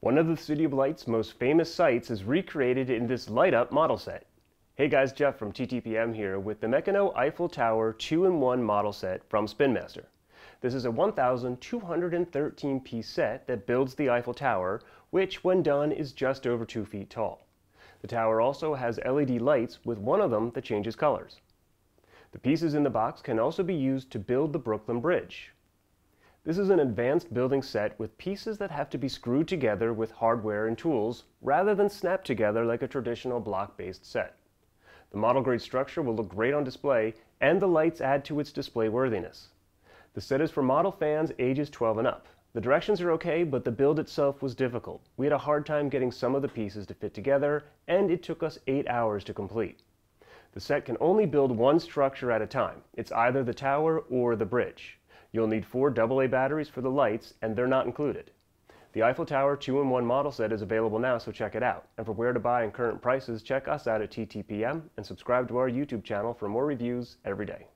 One of the City of Light's most famous sights is recreated in this light-up model set. Hey guys, Jeff from TTPM here with the Meccano Eiffel Tower 2-in-1 model set from Spin Master. This is a 1,213-piece set that builds the Eiffel Tower, which, when done, is just over 2 feet tall. The tower also has LED lights, with one of them that changes colors. The pieces in the box can also be used to build the Brooklyn Bridge. This is an advanced building set with pieces that have to be screwed together with hardware and tools, rather than snapped together like a traditional block-based set. The model-grade structure will look great on display, and the lights add to its display worthiness. The set is for model fans ages 12 and up. The directions are okay, but the build itself was difficult. We had a hard time getting some of the pieces to fit together, and it took us 8 hours to complete. The set can only build one structure at a time. It's either the tower or the bridge. You'll need 4 AA batteries for the lights, and they're not included. The Eiffel Tower 2-in-1 model set is available now, so check it out. And for where to buy and current prices, check us out at TTPM and subscribe to our YouTube channel for more reviews every day.